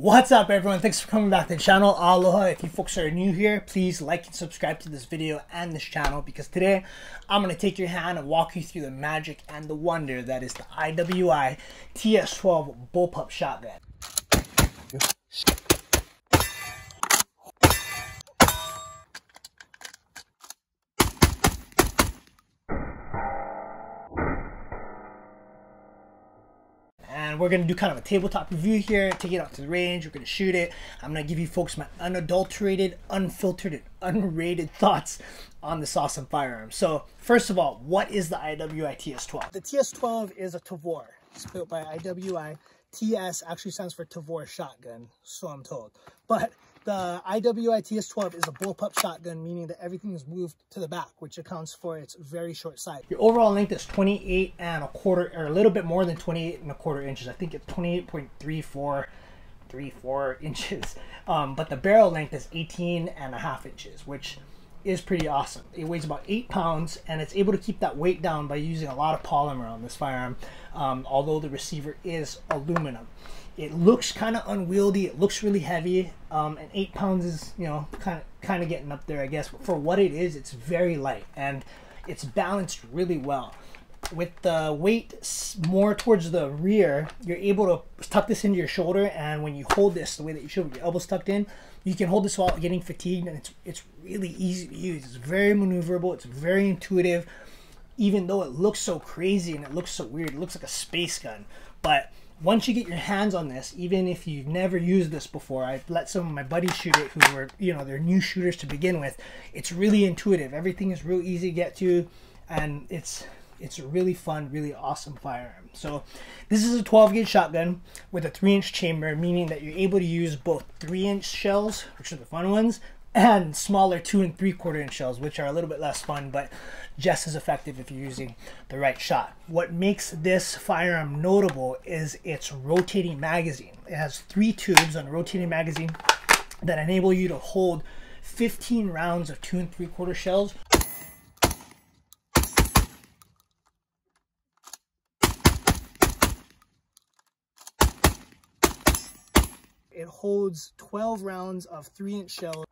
What's up everyone, thanks for coming back to the channel. Aloha. If you folks are new here, please like and subscribe to this video and this channel, because today I'm going to take your hand and walk you through the magic and the wonder that is the IWI TS12 bullpup shotgun. And we're going to do kind of a tabletop review here, take it out to the range, we're going to shoot it. I'm going to give you folks my unadulterated, unfiltered, and unrated thoughts on this awesome firearm. So first of all, what is the IWI TS12? The TS12 is a Tavor. It's built by IWI. TS actually stands for Tavor shotgun, so I'm told. But the IWI TS12 is a bullpup shotgun, meaning that everything is moved to the back, which accounts for its very short sight. Your overall length is 28 and a quarter, or a little bit more than 28 and a quarter inches. I think it's 28.34 inches, but the barrel length is 18 and a half inches, which is pretty awesome. It weighs about 8 pounds, and it's able to keep that weight down by using a lot of polymer on this firearm, although the receiver is aluminum. It looks kind of unwieldy, it looks really heavy, and 8 pounds is, you know, kind of getting up there, I guess. But for what it is, it's very light, and it's balanced really well. With the weight more towards the rear, you're able to tuck this into your shoulder, and when you hold this the way that you should, with your elbows tucked in, you can hold this without getting fatigued, and it's really easy to use. It's very maneuverable, it's very intuitive, even though it looks so crazy and it looks so weird. It looks like a space gun. But once you get your hands on this, even if you've never used this before, I've let some of my buddies shoot it who were, you know, they're new shooters to begin with. It's really intuitive. Everything is real easy to get to, and it's a really fun, really awesome firearm. So this is a 12 gauge shotgun with a 3-inch chamber, meaning that you're able to use both 3-inch shells, which are the fun ones, and smaller 2 and 3/4-inch shells, which are a little bit less fun, but just as effective if you're using the right shot. What makes this firearm notable is its rotating magazine. It has 3 tubes on a rotating magazine that enable you to hold 15 rounds of 2 and 3/4 shells. It holds 12 rounds of 3-inch shells.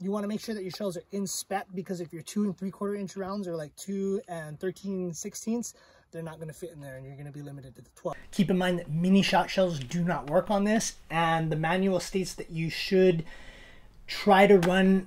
You want to make sure that your shells are in spec, because if your 2 and 3/4-inch rounds are like 2 and 13/16, they're not going to fit in there, and you're going to be limited to the 12. Keep in mind that mini shot shells do not work on this, and the manual states that you should try to run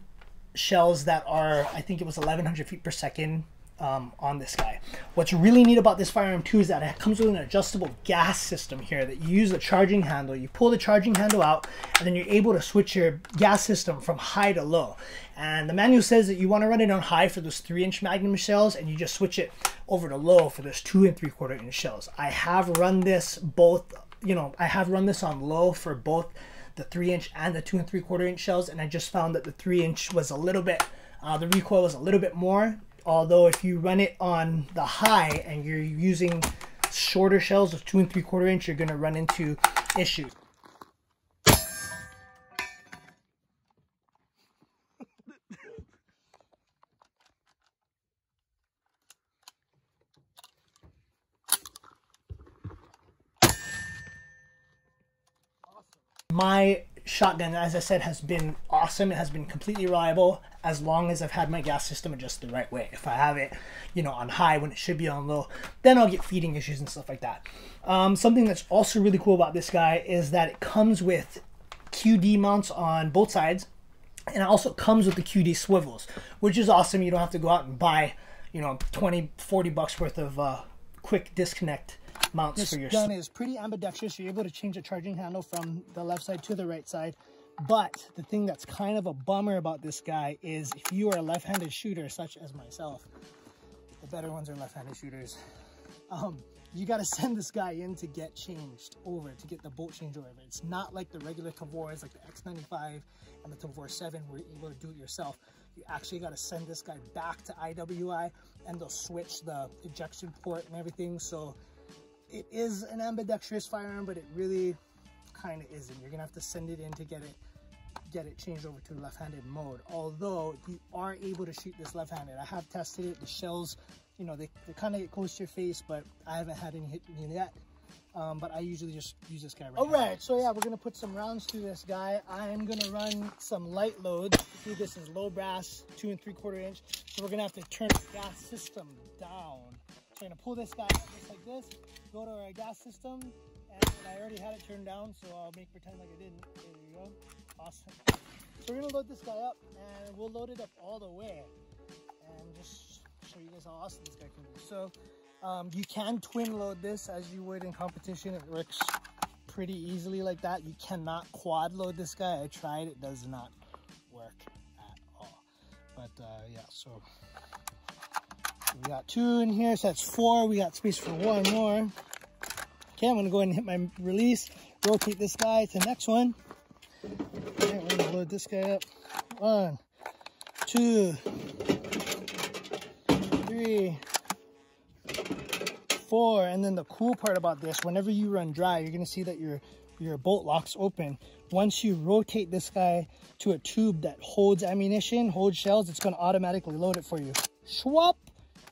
shells that are, I think it was 1100 feet per second. On this guy. What's really neat about this firearm too is that it comes with an adjustable gas system here that you use the charging handle. You pull the charging handle out, and then you're able to switch your gas system from high to low. And the manual says that you want to run it on high for those 3-inch magnum shells, and you just switch it over to low for those 2 and 3/4-inch shells. I have run this both, you know, I have run this on low for both the 3-inch and the 2 and 3/4-inch shells, and I just found that the 3-inch was a little bit, the recoil was a little bit more. Although if you run it on the high and you're using shorter shells of 2 and 3/4-inch, you're gonna run into issues. My shotgun, as I said, has been awesome. It has been completely reliable as long as I've had my gas system adjusted the right way. If I have it, you know, on high when it should be on low, then I'll get feeding issues and stuff like that. Something that's also really cool about this guy is that it comes with QD mounts on both sides, and it also comes with the QD swivels, which is awesome. You don't have to go out and buy, you know, 20-40 bucks worth of quick disconnect mounts for your gun. Is pretty ambidextrous. You're able to change the charging handle from the left side to the right side. But the thing that's kind of a bummer about this guy is if you are a left-handed shooter, such as myself — the better ones are left-handed shooters — you got to send this guy in to get changed over, to get the bolt change over. It's not like the regular Tavors, like the X95 and the Tavor 7, where you're able to do it yourself. You actually got to send this guy back to IWI, and they'll switch the ejection port and everything. So it is an ambidextrous firearm, but it really kind of isn't. You're gonna have to send it in to get it get it changed over to left-handed mode, although you are able to shoot this left-handed. I have tested it. The shells, you know, they kind of get close to your face, but I haven't had any hit me yet. But I usually just use this guy right now. Alright, so yeah, we're going to put some rounds through this guy. I'm going to run some light loads. See, this is low brass, 2 3/4 inch. So we're going to have to turn the gas system down. So we're going to pull this guy up just like this, go to our gas system, and I already had it turned down, so I'll make pretend like I didn't. There you go. Awesome. So we're going to load this guy up, and we'll load it up all the way. And just show you guys how awesome this guy can be. So, you can twin load this as you would in competition. It works pretty easily like that. You cannot quad load this guy. I tried. It does not work at all. But yeah, so we got 2 in here, so that's 4. We got space for 1 more. Okay, I'm gonna go ahead and hit my release, rotate this guy to the next one. Okay, we're gonna load this guy up. 1, 2, 3, 4. And then the cool part about this, whenever you run dry, you're gonna see that your bolt locks open. Once you rotate this guy to a tube that holds ammunition, holds shells, it's gonna automatically load it for you. Schwap!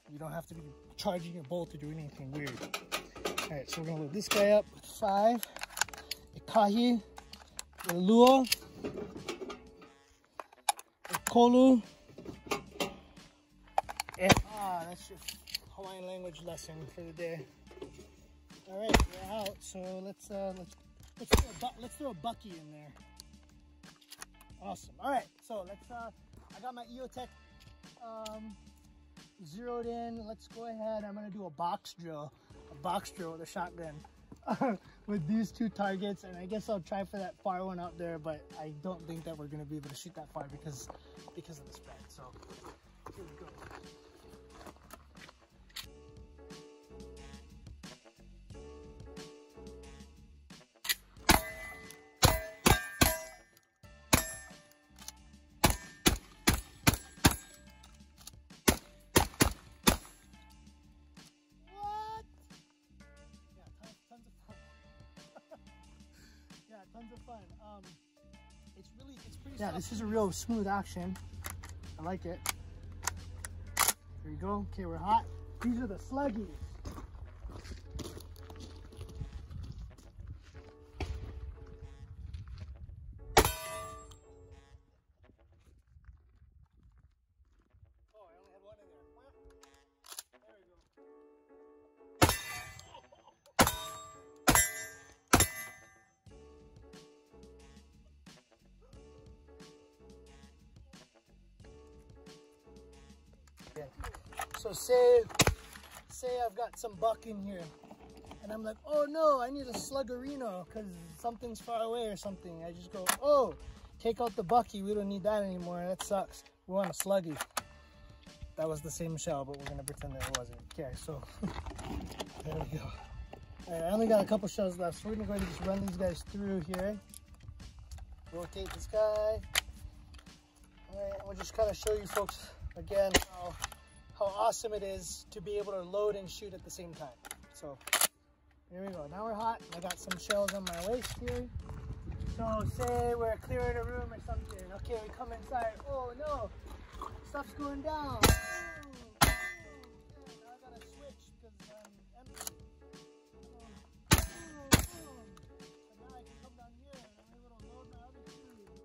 You don't have to be charging your bolt to do anything weird. All right, so we're gonna load this guy up with 5, Ikahi, Luo, Kolu, and that's your Hawaiian language lesson for the day. All right, we're out. So let's throw a bucky in there. Awesome. All right, so let's. I got my EOTech zeroed in. Let's go ahead. I'm gonna do a box drill with a shotgun with these 2 targets, and I guess I'll try for that far one out there, but I don't think that we're gonna be able to shoot that far because of the spread. So here we go. Tons of fun. It's pretty. Yeah, soft. This is a real smooth action. I like it. There you go. Okay, we're hot. These are the sluggies. Oh, I only had 1 in there. There we go. So say I've got some buck in here, and I'm like, oh no, I need a sluggerino because something's far away or something. I just go, oh, take out the bucky. We don't need that anymore. That sucks. We want a sluggy. That was the same shell, but we're gonna pretend that it wasn't. Okay, so there we go. All right, I only got a couple shells left, so we're gonna go ahead and just run these guys through here. Rotate this guy. All right, we'll just kind of show you folks again how awesome it is to be able to load and shoot at the same time. So here we go. Now we're hot. I got some shells on my waist here. So say we're clearing a room or something. Okay, we come inside. Oh no, stuff's going down. Oh, yeah, now I gotta switch because I'm empty. And now I can come down here and I'm able to load my other two as I move.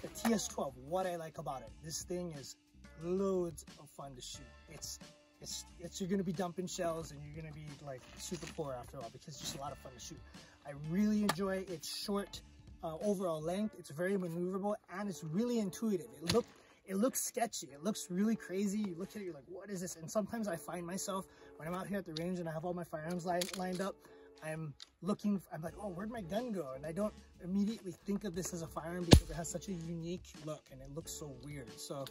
The TS12, what I like about it, this thing is loads of fun to shoot. It's you're gonna be dumping shells and you're gonna be like super poor after a while because it's just a lot of fun to shoot. I really enjoy it. It's short overall length. It's very maneuverable and it's really intuitive. It looks sketchy. It looks really crazy. You look at it, you're like, what is this? And sometimes I find myself when I'm out here at the range and I have all my firearms lined up. I'm like, oh, where'd my gun go? And I don't immediately think of this as a firearm because it has such a unique look and it looks so weird. So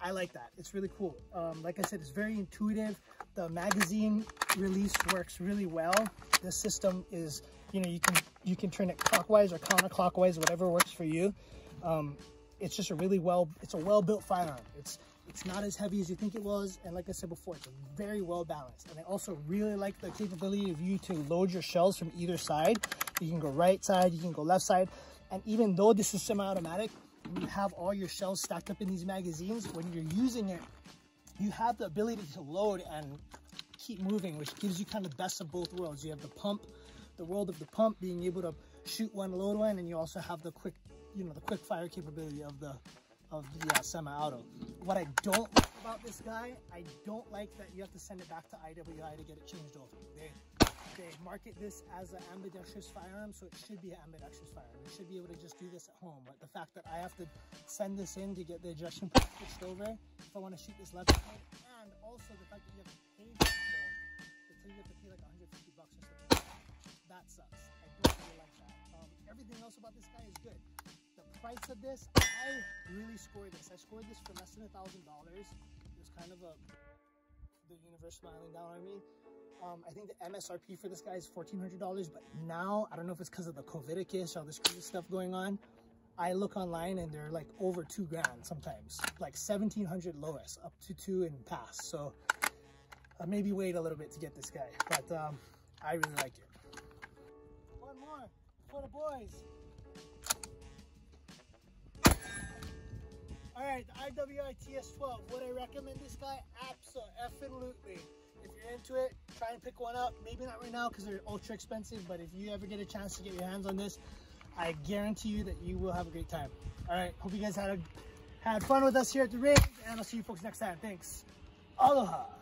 I like that. It's really cool. Like I said, it's very intuitive. The magazine release works really well. This system is, you know, you can turn it clockwise or counterclockwise, whatever works for you. It's just a well-built firearm. It's It's not as heavy as you think it was, and like I said before, it's very well balanced. And I also really like the capability of you to load your shells from either side. You can go right side, you can go left side, and even though this is semi-automatic, you have all your shells stacked up in these magazines. When you're using it, you have the ability to load and keep moving, which gives you kind of the best of both worlds. You have the pump, the world of the pump, being able to shoot one, load one, and you also have the quick, you know, the quick fire capability of the semi-auto. What I don't like about this guy, I don't like that you have to send it back to IWI to get it changed over. They market this as an ambidextrous firearm, so it should be an ambidextrous firearm. You should be able to just do this at home, but the fact that I have to send this in to get the ejection point switched over if I want to shoot this left side, and also the fact that you have to pay for it, you have to pay like $150 or something, that sucks. I don't really like that. Everything else about this guy is good. The price of this, I really scored this. I scored this for less than $1,000. It was kind of the universe smiling down on me. I think the MSRP for this guy is $1,400, but now, I don't know if it's because of the Covidicus or all this crazy stuff going on, I look online and they're like over $2,000 sometimes, like $1,700 lowest, up to $2,000 and past. So maybe wait a little bit to get this guy, but I really like it. One more for the boys. All right, the IWI TS12, would I recommend this guy? Absolutely. If you're into it, try and pick one up. Maybe not right now because they're ultra expensive, but if you ever get a chance to get your hands on this, I guarantee you that you will have a great time. All right, hope you guys had fun with us here at the range, and I'll see you folks next time. Thanks. Aloha.